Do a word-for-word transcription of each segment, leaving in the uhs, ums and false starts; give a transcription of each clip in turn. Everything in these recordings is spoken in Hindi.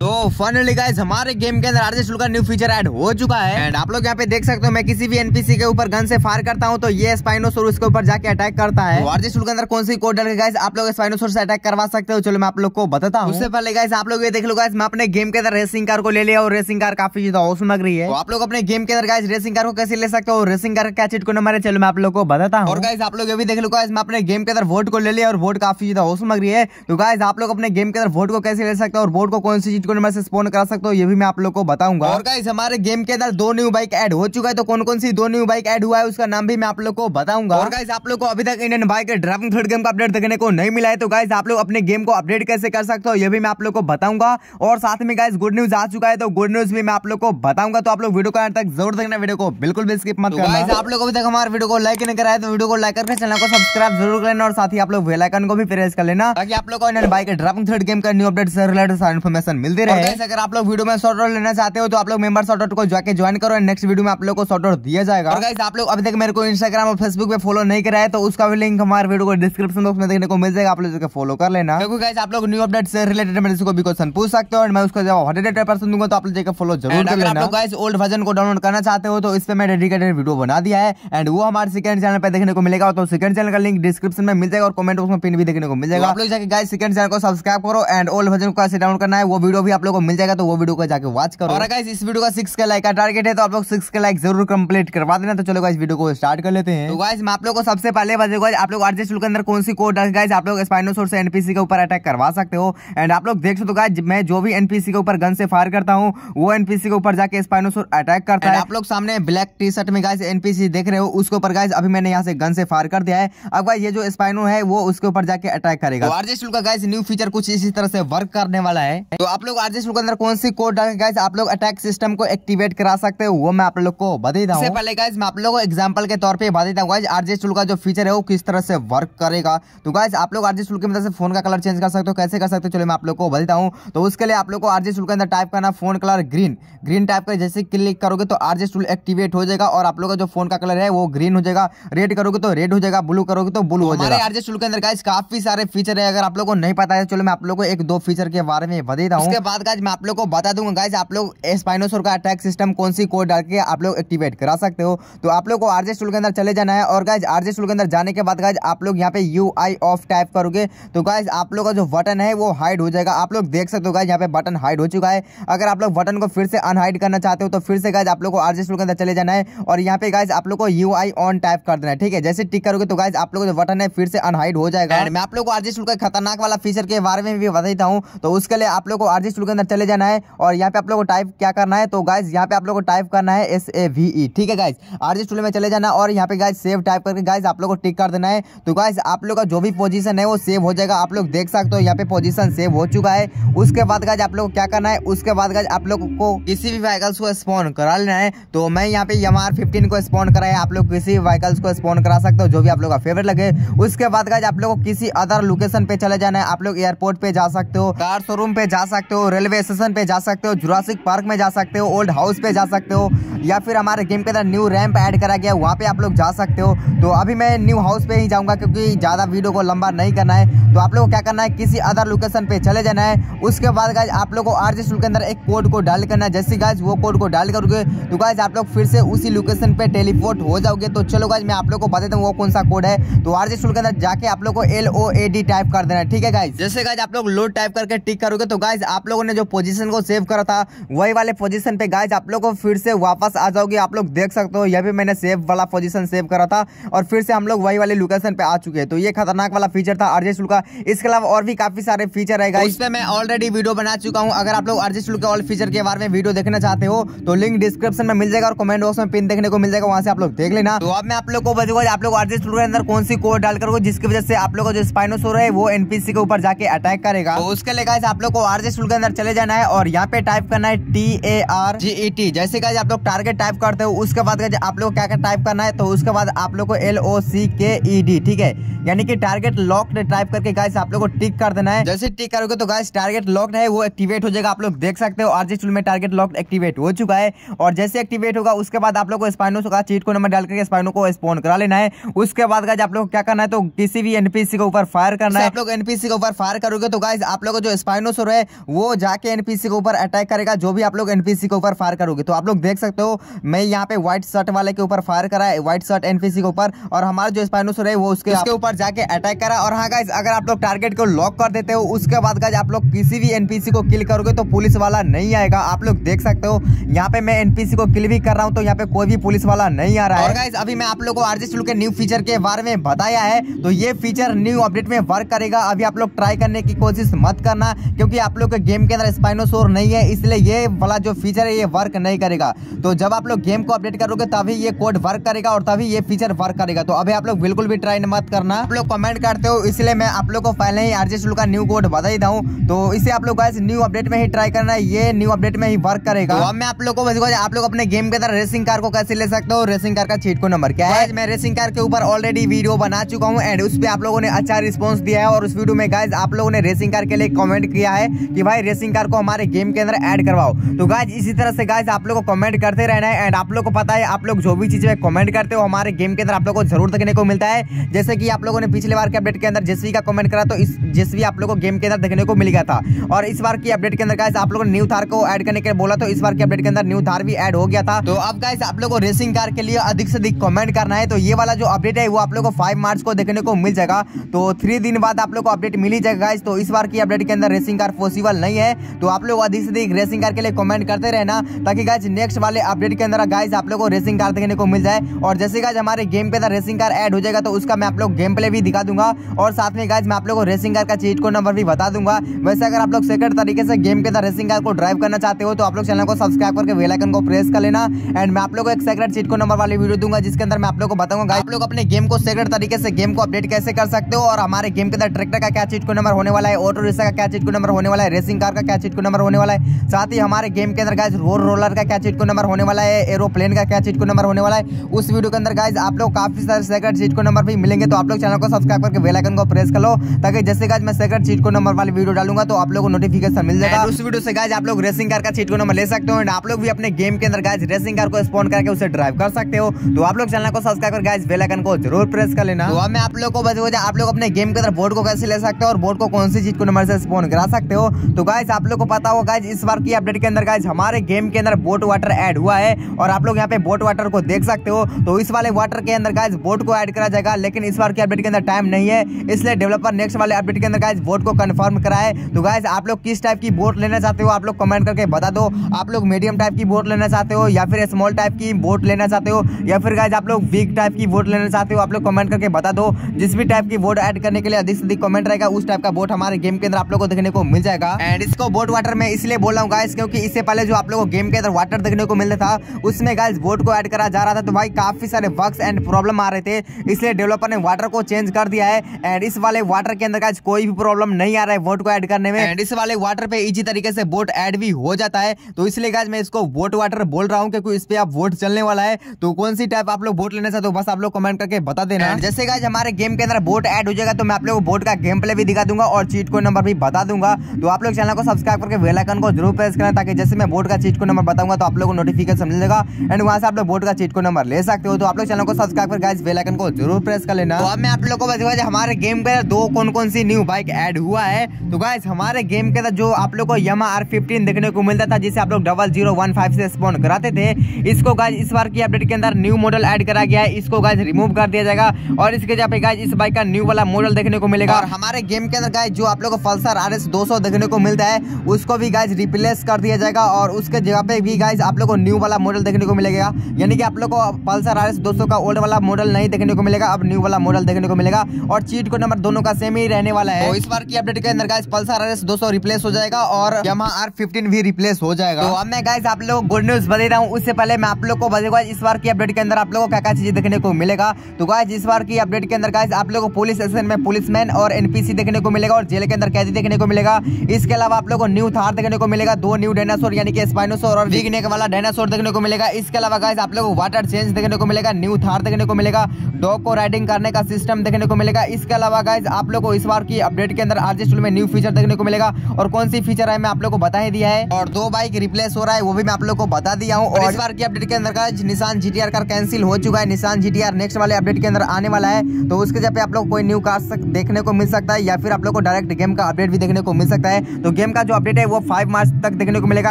तो फाइनली गाइस हमारे गेम के अंदर आरजे स्कूल का न्यू फीचर ऐड हो चुका है एंड आप लोग यहाँ पे देख सकते हो मैं किसी भी एनपीसी के ऊपर गन से फायर करता हूँ तो ये स्पाइनोसोरस के ऊपर जाके अटैक करता है। तो आरजे स्कूल के अंदर कौन सी कोड डाल के गाइस आप लोग स्पाइनोसोरस से अटैक करवा सकते हो, चलो मैं आप लोग को बताता हूँ। उससे पहले गाइस आप लोग ये देख लो गाइस मैं अपने गेम के अंदर रेसिंग कार को ले लिया और रेसिंग कार काफी ज्यादा औसम लग रही है। आप लोग अपने गेम के अंदर गाइस रेसिंग कार को कैसे ले सकते हो, रेसिंग कार क्या चीट को नंबर है, चलो मैं आप लोग को बताता हूँ। और गाइस आप लोग ये भी देख लो गाइस मैं अपने गेम के अंदर वोट को ले लिया और वोट काफी ज्यादा औसम लग रही है। तो गाइस आप लोग अपने गेम के अंदर वोट को कैसे ले सकते हो और वोट को कौन सी चीज नंबर से स्पॉन कर सकते हो ये भी मैं आप लोग को बताऊंगा। और गाइस हमारे गेम के अंदर दो न्यू बाइक ऐड हो चुका है, तो कौन कौन सी दो न्यू बाइक ऐड हुआ है उसका नाम भी मैं आप लोग को बताऊंगा। और गाइस आप लोग को अभी तक Indian bike driving three D game का अपडेट देखने को नहीं मिला है, तो गाइस आप लोग अपने गेम को अपडेट कैसे कर सकते हो ये भी मैं आप लोग को बताऊंगा। और साथ में गाइस गुड न्यूज आ चुका है, तो गुड न्यूज भी मैं आप लोग को बताऊंगा। तो आप लोग वीडियो को अंत तक जरूर देखना, वीडियो को बिल्कुल भी स्किप मत करना। गाइस आप लोग अभी तक हमारे वीडियो को लाइक नहीं करा है तो वीडियो को लाइक करके चैनल को सब्सक्राइब जरूर कर लेना और साथ ही आप लोग बेल आइकन को भी प्रेस कर लेना ताकि आप लोग को Indian bike driving three D game का न्यू अपडेट से रिलेटेड सारी इन्फॉर्मेशन मिलती रहे। गाइस अगर आप लोग वीडियो में शॉर्ट आउट लेना चाहते हो तो आप लोग मेंबर शॉर्ट आउट को जाके ज्वाइन करो, नेक्स्ट वीडियो में आप लोग को शॉर्ट आउट दिया जाएगा। और गाइस आप लोग अभी तक मेरे को इंस्टाग्राम और फेसबुक पे फॉलो नहीं करा है तो उसका भी लिंक हमारे वीडियो को डिस्क्रिप्शन बॉक्स में देखने को मिल जाएगा, आप लोग जाकर फॉलो कर लेना। क्योंकि गाइस आप लोग न्यू अपडेट से रिलेटेड मेरे से कोई भी क्वेश्चन पूछ सकते हो और मैं उसका जवाब हंड्रेड परसेंट दूंगा, तो आप लोग जाकर फॉलो जरूर कर लेना। आप लोग गाइस ओल्ड वर्जन को डाउनलोड करना चाहते हो तो इस पे मैं डेडिकेटेड वीडियो बना दिया है एंड वो हमारे सेकंड चैनल पे देखने को मिलेगा, तो सेकंड चैनल का लिंक डिस्क्रिप्शन में मिल जाएगा और कमेंट बॉक्स में पिन भी देखने को मिल जाएगा। आप लोग जाकर गाइस सेकंड चैनल को सब्सक्राइब करो एंड ओल्ड वर्जन को कैसे डाउनलोड करना है वो वीडियो भी आप लोग को मिल जाएगा, तो वो वीडियो को जाके वॉच करो। और गाइस इस वीडियो का सिक्स के लाइक का टारगेट है, तो आप लोग सिक्स के लाइक जरूर कंप्लीट करवा देना। तो चलो गाइस वीडियो को स्टार्ट कर लेते हैं। तो गाइस मैं आप लोग को सबसे पहले बताऊंगा आप लोग आरजे स्कूल के अंदर कौन सी कोड है गाइस आप लोग स्पाइनोसोरस से एनपीसी के ऊपर अटैक करवा सकते हो। एंड आप लोग देख सकते हो गाइस मैं जो भी एनपीसी के ऊपर गन से फायर करता हूं वो एनपीसी के ऊपर जाके स्पाइनोसोरस अटैक करता है। आप लोग सामने ब्लैक टी शर्ट में गाइस एनपीसी देख रहे हो, उसके ऊपर गाइस अभी मैंने यहां से गन से फायर कर दिया है। अब गाइस ये जो स्पाइनो है वो उसके ऊपर जाके अटैक करेगा। आरजे स्कूल का गाइस न्यू फीचर कुछ इसी तरह से वर्क करने वाला है। तो आप लोग आरजे स्कूल के अंदर कौन सी कोड डाल के गाइस आप लोग अटैक सिस्टम को एक्टिवेट करा सकते हो वो मैं आप लोग को बता देता हूं। इससे पहले गाइस मैं आप लोगों को एग्जांपल के तौर पे बता देता हूं गाइस आरजे स्कूल का जो फीचर है वो किस तरह से वर्क करेगा। तो गाइस आप लोग आरजे स्कूल के मदद से फोन का कलर चेंज कर सकते हो, कैसे कर सकते हो चलो मैं आप लोग को बता देता हूं। तो उसके लिए आप लोग को आरजे स्कूल के अंदर टाइप करना phone colour green, green type कर जैसे क्लिक करोगे तो आरजे स्कूल एक्टिवेट हो जाएगा और आप लोग का जो फोन का कलर है वो ग्रीन हो जाएगा। रेड करोगे तो रेड हो जाएगा, ब्लू करोगे तो ब्लू हो जाएगा। आरजे स्कूल के अंदर गाइस काफी सारे फीचर है, अगर आप लोग को नहीं पता है चलो मैं आप लोग को एक दो फीचर के बारे में बता देता हूं। उसके बाद गाइस मैं आप लोग को बता दूंगा गाइस आप लोग स्पाइनोसोरस का अटैक सिस्टम कौन सी कोड डाल के आप लोग एक्टिवेट करा सकते हो। तो आप लोग को आरजे स्कूल के अंदर चले जाना है और गाइस आरजे स्कूल के अंदर जाने के बाद गाइस आप लोग यहाँ पे यू आई ऑफ टाइप करोगे तो गाइस आप लोग का जो बटन है वो हाइड हो जाएगा। आप लोग देख सकते हो गाइस यहाँ पे बटन हाइड हो चुका है। अगर आप लोग बटन को फिर से अनहाइड करना चाहते हो तो फिर से गाइस आप लोग को आरजे स्कूल के अंदर चले जाना है और यहाँ पे गाइस आप लोग को यू आई ऑन टाइप कर देना है, ठीक है। जैसे टिक करोगे तो गाइस आप लोग जो बटन है फिर से अनहाइड हो जाएगा। मैं आप लोग को आरजे स्कूल का खतरनाक वाला फीचर के बारे में भी बता देता हूँ। तो उसके लिए आप लोग को आरजे स्कूल के अंदर चले जाना है और यहाँ पे आप लोग को टाइप क्या करना है, तो गाइस यहाँ पे आप लोग को टाइप करना है एस ए वी ई, ठीक है गाइस। आरजे स्कूल में चले जाना और यहाँ पे गाइस सेव टाइप करके गाइस आप लोग को टिक कर देना है। तो गाइस आप लोग का जो भी पोजीशन है वो सेव हो जाएगा। आप लोग देख सकते हो यहाँ पे पोजीशन सेव हो चुका है। उसके बाद गाइस आप लोग को क्या करना है, उसके बाद गाइस आप लोग को किसी भी व्हीकल्स को स्पॉन करा लेना है। तो मैं यहाँ पे एम आर फिफ्टीन को स्पॉन कराया, आप लोग किसी भी व्हीकल्स को स्पॉन करा सकते हो जो भी आप लोग का फेवरेट लगे। उसके बाद गाइस आप लोग को किसी अदर लोकेशन पे चले जाना है। आप लोग एयरपोर्ट पे जा सकते हो, कार शोरूम पे जा सकते हो, रेलवे स्टेशन पे जा सकते हो, जुरासिक पार्क में जा सकते हो, ओल्ड हाउस पे जा सकते हो, या फिर हमारे गेम के अंदर न्यू रैंप ऐड करा गया वहाँ पे आप लोग जा सकते हो। तो अभी मैं न्यू हाउस पे ही जाऊँगा क्योंकि ज़्यादा वीडियो को लंबा नहीं करना है। तो आप लोग को क्या करना है, किसी अदर लोकेशन पे चले जाना है। उसके बाद गाइस आप लोग को आरजे स्कूल के अंदर एक कोड को डायल करना है। जैसे गाइस वो कोड को डायल करोगे तो गाइस आप लोग फिर से उसी लोकेशन पे टेलीपोर्ट हो जाओगे। तो चलो गाइस मैं आप लोग को बता देता हूँ वो कौन सा कोड है। तो आरजे स्कूल के अंदर जाके आप लोग को L O A D type कर देना है, ठीक है गाइस। जैसे गाइस आप लोग लोड टाइप करके टिक करोगे तो गाइस आप लोगों ने जो पोजीशन को सेव करा था वही वाले पोजीशन पे गाइस आप लोग को फिर से वापस आ जाओगे। आप लोग देख सकते हो यह भी मैंने सेव वाला पोजीशन सेव करा था और फिर से हम लोग वही वाले लोकेशन पे आ चुके हैं। तो ये खतरनाक वाला फीचर था आरजे स्कूल का। इसके अलावा और भी काफी सारे फीचर है गाइस, इस पे मैं ऑलरेडी वीडियो बना चुका हूँ। अगर आप लोग आरजे स्कूल के ऑल फीचर के बारे में वीडियो देखना चाहते हो तो लिंक डिस्क्रिप्शन में मिल जाएगा और कमेंट बॉक्स में पिन देखने को मिल जाएगा, वहां से आप लोग देख लेना। तो अब मैं आप लोग को बताऊंगा आप लोग आरजे स्कूल के अंदर कौन सी कोड डाल करोगे जिसकी वजह से आप लोग जो स्पाइनोसोरस है वो एनपीसी के ऊपर जाके अटैक करेगा। उसके लिए गाइस आप लोग को आरजे स्कूल के अंदर चले जाना है और यहाँ पे टाइप करना है T A R G E T. जैसे गाइस आप लोग टारगेट टाइप करते हो उसके बाद गाइस आप लोग क्या क्या टाइप करना है, तो उसके बाद आप लोग को एल ओ सी के ई डी, ठीक है, यानी कि टारगेट लॉक्ड टाइप करके गाइस आप लोग को टिक कर देना है। जैसे टिक करोगे तो गाइस टारगेट लॉक्ड है वो एक्टिवेट हो जाएगा। आप लोग देख सकते हो आरजे स्कूल में टारगेट लॉक्ड एक्टिवेट हो चुका है और जैसे एक्टिवेट होगा उसके बाद आप लोग को स्पाइनोसोरस का चीट कोड नंबर डाल करके स्पाइनो को स्पॉन करा लेना है। उसके बाद गाइस आप लोग क्या करना है, तो किसी भी एनपीसी के ऊपर फायर करना है। आप लोग एनपीसी के ऊपर फायर करोगे तो गाइस आप लोग जो स्पाइनोसोरस है वो वो जाके एनपीसी के ऊपर अटैक करेगा जो भी आप लोग एनपीसी के ऊपर फायर करोगे। तो आप लोग देख सकते हो मैं यहाँ पे व्हाइट शर्ट वाले के ऊपर फायर करा है, व्हाइट शर्ट एनपीसी के ऊपर, और हमारा जो स्पाइनोसर है वो उसके उसके ऊपर जाके अटैक करा। और हाँ गाइस, अगर आप लोग टारगेट को लॉक कर देते हो उसके बाद गाइस आप लोग किसी भी एनपीसी को किल करोगे तो पुलिस वाला नहीं आएगा। आप लोग देख सकते हो यहाँ पे मैं एनपीसी को किल भी कर रहा हूँ तो यहाँ पे कोई भी पुलिस वाला नहीं आ रहा है। और गाइस अभी मैं आप लोगों को आरजे स्कूल के न्यू फीचर के बारे में बताया है, तो ये फीचर न्यू अपडेट में वर्क करेगा। अभी आप लोग ट्राई करने की कोशिश मत करना क्योंकि आप लोग के गेम के अंदर स्पाइनोसोर नहीं है, इसलिए ये वाला जो फीचर है ये वर्क नहीं करेगा। तो जब आप लोग गेम को अपडेट करोगे तभी ये कोड वर्क करेगा और तभी ये फीचर वर्क करेगा। तो अभी आप लोग बिल्कुल भी ट्राई मत करना। आप लोग कमेंट करते हो इसलिए मैं आप लोग को पहले ही आरजे स्कूल का न्यू कोड बता ही दूं, तो इसे आप लोग गाइस न्यू अपडेट में ही ट्राई करना, ये न्यू अपडेट में ही वर्क करेगा। तो अब मैं आप लोग को आप लोग अपने गेम के अंदर रेसिंग कार को कैसे ले सकते हो, रेसिंग कार का चीट कोड नंबर क्या है, मैं रेसिंग कार के ऊपर ऑलरेडी वीडियो बना चुका हूँ एंड उस पर आप लोगों ने अच्छा रिस्पॉन्स दिया है। और उस वीडियो में गाइस आप लोगों ने रेसिंग कार के लिए कमेंट किया है कि भाई रेसिंग कार को हमारे गेम के अंदर ऐड करवाओ। तो गाइस इसी तरह से गाइस आप लोग को कमेंट करते रहना है एंड आप लोग को पता है आप लोग जो भी चीजें कमेंट करते हो हमारे गेम के अंदर आप लोग को जरूर देखने को मिलता है। जैसे कि आप लोगों ने पिछले बार के अपडेट के अंदर जेसवी का कमेंट करा तो इस जेसवी आप लोग को गेम के अंदर देखने को मिल गया था। और इस बार की अपडेट के अंदर गाइस आप लोगों ने न्यू थार को ऐड करने के लिए बोला तो इस बार के अपडेट के अंदर न्यू थार भी ऐड हो गया था। तो अब गाइस आप लोग को रेसिंग कार के लिए अधिक से अधिक कमेंट करना है। तो ये वाला जो अपडेट है वो आप लोग को फाइव मार्च को देखने को मिल जाएगा, तो थ्री दिन बाद आप लोग को अपडेट मिल ही जाएगा। तो इस बार की अपडेट के अंदर रेसिंग कार पॉसिबल नहीं है, तो आप लोग अधिक से अधिक रेसिंग कार के लिए कमेंट करते रहना ताकि गाइस नेक्स्ट वाले अपडेट के अंदर गाइस आप लोग को रेसिंग कार देखने को मिल जाए। और जैसे गाइस हमारे गेम के अंदर रेसिंग कार ऐड हो जाएगा तो उसका मैं आप लोग गेम प्ले भी दिखा दूंगा और साथ में गाइस मैं आप लोग को रेसिंग कार का चीट कोड नंबर भी बता दूंगा। वैसे अगर आप लोग सेकंड तरीके से गेम के अंदर रेसिंग कार को ड्राइव करना चाहते हो तो आप लोग चैनल को सब्सक्राइब करके बेल आइकन को प्रेस कर लेना एंड मैं आप लोग को एक सेकंड चीट कोड नंबर वाली वीडियो दूंगा जिसके अंदर मैं आप लोग को बताऊंगा आप लोग अपने गेम को सेकंड तरीके से गेम को अपडेट कैसे कर सकते हो और हमारे गेम के अंदर ट्रैक्टर का क्या चीट कोड नंबर होने वाला है, ऑटो रिक्शा का क्या चीट कोड नंबर होने वाला है, रेसिंग कार का क्या चीट कोड नंबर होने वाला है, साथ ही हमारे गेम के अंदर गाइस रोड रोलर का क्या चीट कोड नंबर होने वाला है, एरोप्लेन का क्या चीट कोड नंबर होने वाला है। उस वीडियो के अंदर गाइस आप लोग काफी सारे सेकंड चीट कोड नंबर भी मिलेंगे, तो आप लोग चैनल को सब्सक्राइब करके बेल आइकन को प्रेस कर लो ताकि जैसे गाइस मैं सेकंड चीट कोड नंबर वाली वीडियो डालूंगा तो आप लोग को नोटिफिकेशन मिल जाएगा। उस वीडियो से गाइस आप लोग रेसिंग कार का चीट कोड नंबर ले सकते हो एंड आप लोग भी अपने गेम के अंदर गाइस रेसिंग कार को स्पॉन करके उसे ड्राइव कर सकते हो। तो आप लोग चैनल को सब्सक्राइब करके गाइस बेल आइकन को जरूर प्रेस कर लेना। तो अब मैं आप लोग को बता आप लोग अपने गेम के अंदर बोर्ड को कैसे ले सकते हो और बोर्ड को कौन सी चीट कोड नंबर से स्पॉन करा सकते हो। तो गाइस आप लोग को पता होगा गाइस इस बार की अपडेट के अंदर गाइस हमारे गेम के अंदर बोट वाटर ऐड हुआ है और आप लोग यहाँ पे बोट वाटर को देख सकते हो। तो इस वाले वाटर के अंदर गाइस बोट को ऐड करा जाएगा, लेकिन इस बार की अपडेट के अंदर टाइम नहीं है इसलिए डेवलपर नेक्स्ट वाले अपडेट के अंदर गाइस बोट को कंफर्म कराए। तो गाइस आप लोग किस टाइप की बोट लेना चाहते हो आप लोग कमेंट करके बता दो। आप लोग मीडियम टाइप की बोट लेना चाहते हो या फिर स्मॉल टाइप की बोट लेना चाहते हो या फिर गाइस आप लोग बिग टाइप की बोट लेना चाहते हो, आप लोग कमेंट करके बता दो। जिस भी टाइप की बोट ऐड करने के लिए अधिक से अधिक कमेंट रहेगा उस टाइप का बोट हमारे गेम के अंदर आप लोग को देखने को मिल जाएगा। एंड इसको बोट वाटर में इसलिए बोल रहा हूँ गाइस क्योंकि इससे पहले जो आप लोगों को गेम के अंदर वाटर देखने को मिलता था उसमें गाइस बोट को ऐड करा जा रहा था तो भाई काफी सारे बग्स एंड प्रॉब्लम आ रहे थे, इसलिए डेवलपर ने वाटर को चेंज कर दिया है एंड इस वाले वाटर के अंदर गाइस कोई भी प्रॉब्लम नहीं आ रहा है बोट को ऐड करने में एंड इस वाले वाटर पे इजी तरीके से बोट ऐड भी हो जाता है। तो इसलिए गाइस मैं इसको बोट वाटर बोल रहा हूँ क्योंकि इस पे आप वोट चलने वाला है। तो कौन सी टाइप आप लोग बोट लेना चाहते हो बस आप लोग कमेंट करके बता देना। जैसे गाइस हमारे गेम के अंदर बोट ऐड हो जाएगा तो मैं आप लोग बोट का गेम प्ले भी दिखा दूंगा और चीट कोड नंबर भी बता दूंगा। तो आप लोग चैनल को सब्सक्राइब करके बेल आइकन को जरूर प्रेस करना ताकि जैसे मैं बोर्ड का चीट कोड नंबर बताऊंगा तो आप लोगों को नोटिफिकेशन मिल जाएगा एंड वहां से आप लोग बोर्ड का चीट कोड नंबर ले सकते हो। तो आप लोग चैनल को सब्सक्राइब कर गाइस बेल आइकन को जरूर प्रेस कर लेना। तो अब मैं आप लोगों को बताऊंगा हमारे गेम के अंदर दो कौन कौन सी न्यू बाइक ऐड हुआ है। तो गाइस हमारे गेम के अंदर जो आप लोग को यामा आर फिफ्टीन देखने को मिलता था जिसे आप लोग डबल जीरो वन फाइव से स्पॉन कराते थे, इसको गाइस इस बार की अपडेट के अंदर न्यू मॉडल ऐड करा गया है, इसको गाइस रिमूव कर दिया जाएगा और इसके जगह पे गाइस इस बाइक का न्यू वाला मॉडल देखने को मिलेगा। और हमारे गेम के अंदर गाइस जो आप लोग को पल्सर आर एस दो सौ देखने को मिलता है उसको भी गाइस रिप्लेस कर दिया जाएगा और उसके जगह पे भी गाइस आप लोग को न्यू वाला मॉडल देखने को मिलेगा, यानी कि आप लोग को पल्सर आर एस दो सौ का ओल्ड वाला मॉडल नहीं देखने को मिलेगा, अब न्यू वाला मॉडल देखने को मिलेगा और चीट कोड नंबर दोनों का सेम ही रहने वाला है। तो इस बार की अपडेट के अंदर गाइस पल्सर आर एस दो सौ रिप्लेस हो जाएगा और यामाहा आर फिफ्टीन भी रिप्लेस हो जाएगा। तो अब मैं गाइस आप लोग गुड न्यूज बता रहा हूँ, उससे पहले मैं आप लोग को बताऊंगा इस बार की अपडेट के अंदर आप लोग को क्या क्या चीजें देखने को मिलेगा। तो गाइस इस बार की अपडेट के अंदर गाइस आप लोग को पुलिस स्टेशन में पुलिसमैन और एनपीसी देखने को मिलेगा और जेल के अंदर कैदी देखने को मिलेगा। इसके अलावा आप लोग को न्यू थार देखने को मिलेगा, दो न्यू डायनासोर यानी कि स्पाइनोसोर और बिग नेक वाला डायनासोर देखने को मिलेगा। इसके अलावा गाइस आप लोगों को वाटर चेंज देखने को मिलेगा, न्यू थार देखने को मिलेगा, डॉग को राइडिंग करने का सिस्टम देखने को मिलेगा। इसके अलावा गाइस आप लोगों को इस बार की अपडेट के अंदर आरजे स्कूल में न्यू फीचर देखने को मिलेगा और कौन सी फीचर है मैं आप लोग को बता ही दिया है और दो बाइक रिप्लेस हो रहा है वो भी मैं आप लोग को बता दिया हूँ। और इस बार की अपडेट के अंदर guys Nissan GTR car cancel हो चुका है, निसान जीटीआर नेक्स्ट वाले अपडेट के अंदर आने वाला है। तो उसके जगह पे आप लोग कोई न्यू कार देखने को मिल सकता है या फिर आप लोग को डायरेक्ट गेम का अपडेट भी देखने को मिल सकता है। तो गेम का जो अपडेट है वो फाइव मार्च तक देखने को मिलेगा।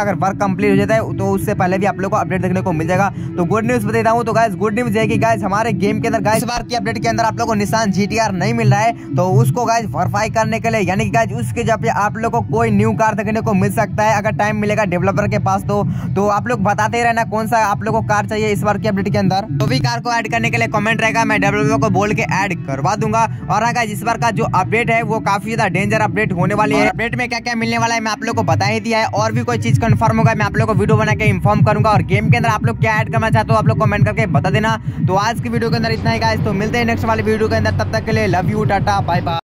अगर वर्क कंप्लीट हो जाता है तो उससे पहले भी आप लोग को अपडेट देखने को मिल जाएगा। तो गुड न्यूज बताता हूँ, तो गाइस गुड न्यूज है कि गाइस हमारे गेम के अंदर गाइस इस बार की अपडेट के अंदर आप लोग को निसान जीटीआर नहीं मिल रहा है, तो उसको गाइस वेरीफाई करने के लिए यानी कि गाइस उसके जब आप लोग को कोई न्यू कार देखने को मिल सकता है अगर टाइम मिलेगा डेवलपर के पास, तो तो आप लोग बताते रहना कौन सा आप लोग को कार चाहिए इस बार की अपडेट के अंदर। तो भी कार को ऐड करने के लिए कमेंट रहेगा, मैं डेवलपर को बोल के ऐड करवा दूंगा। और हाँ गाइस इस बार का जो अपडेट है वो काफी ज्यादा डेंजर अपडेट होने वाली है। अपडेट में क्या क्या मिलने वाला है मैं आप लोग को बता ही दिया है, और भी कोई चीज कंफर्म होगा मैं आप लोग को वीडियो बना के इन्फॉर्म करूंगा। और गेम के अंदर आप लोग क्या ऐड करना चाहते हो आप लोग कमेंट करके बता देना। तो आज की वीडियो के अंदर इतना ही गाइस, तो मिलते हैं नेक्स्ट वाले वीडियो के अंदर, तब तक के लिए love you, tata, bye bye.